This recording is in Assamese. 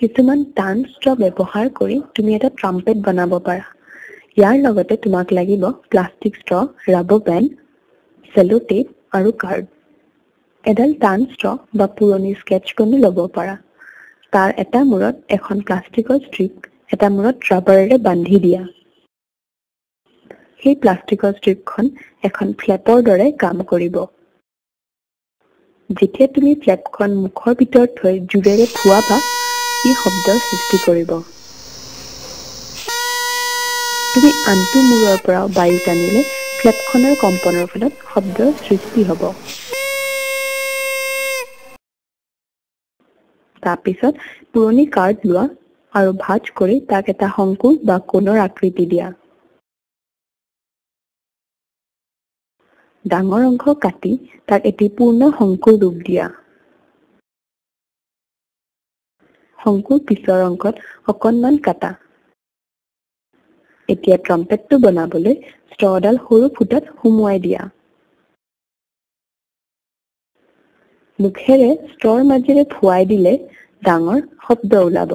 কিছুমান টান ষ্ট্ৰ ব্যৱহাৰ কৰি তুমি এটা ট্ৰাম্পেট বনাব পাৰা। ইয়াৰ লগতে তোমাক লাগিব plastic straw, rubber band, cello tape আৰু কাৰ্ড। এডাল টান ষ্ট্ৰ বা পুৰণি স্কেচ পেনো ল'ব পাৰা। তাৰ এটা মূৰত এখন প্লাষ্টিকৰ ষ্ট্ৰিপ, এটা মূৰত ৰাবাৰেৰে বান্ধি দিয়া। সেই প্লাষ্টিকৰ ষ্ট্ৰিপখন এখন ফ্লেপৰ দৰে কাম কৰিব। যেতিয়া তুমি ফ্লেপখন মুখৰ ভিতৰত থৈ জোৰেৰে ফুৱাবা, ই শব্দৰ সৃষ্টি কৰিব। তুমি আনটো মূৰৰ পৰা বায়ু টানিলে ফ্লেপখনৰ কম্পনৰ ফলত শব্দৰ সৃষ্টি হ'ব। তাৰপিছত পুৰণি কাৰ্ড লোৱা আৰু ভাঁজ কৰি তাক এটা শংকু বা কোণৰ আকৃতি দিয়া। ডাঙৰ অংশ কাটি তাক এটি পূৰ্ণ শংকু ৰূপ দিয়া। শংকুৰ পিছৰ অংশত অকণমান কাটা। এতিয়া ট্ৰাম্পেটটো বনাবলৈ ষ্ট্ৰডাল সৰু ফুটাত সুমুৱাই দিয়া। মুখেৰে ষ্ট্ৰৰ মাজেৰে ফুৱাই দিলে ডাঙৰ শব্দ ওলাব।